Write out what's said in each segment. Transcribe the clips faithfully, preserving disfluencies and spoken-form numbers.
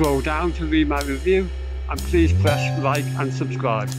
Scroll down to read my review, and please press like and subscribe.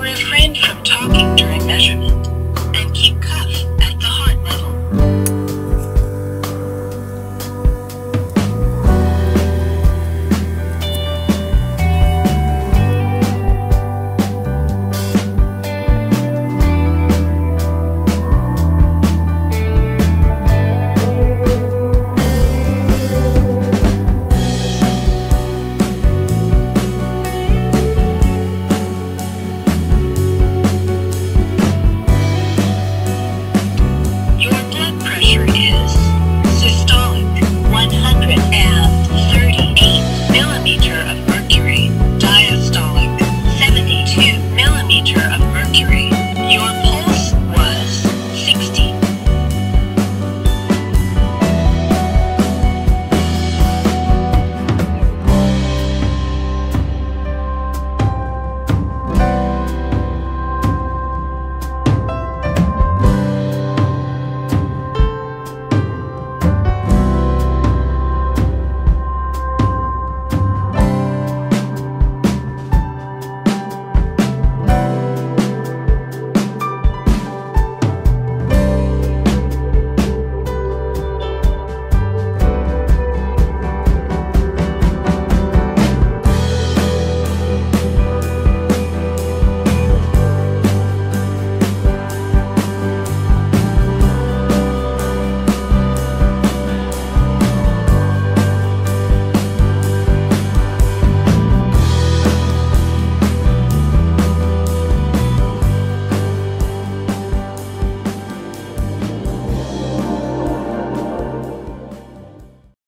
Refrain from talking.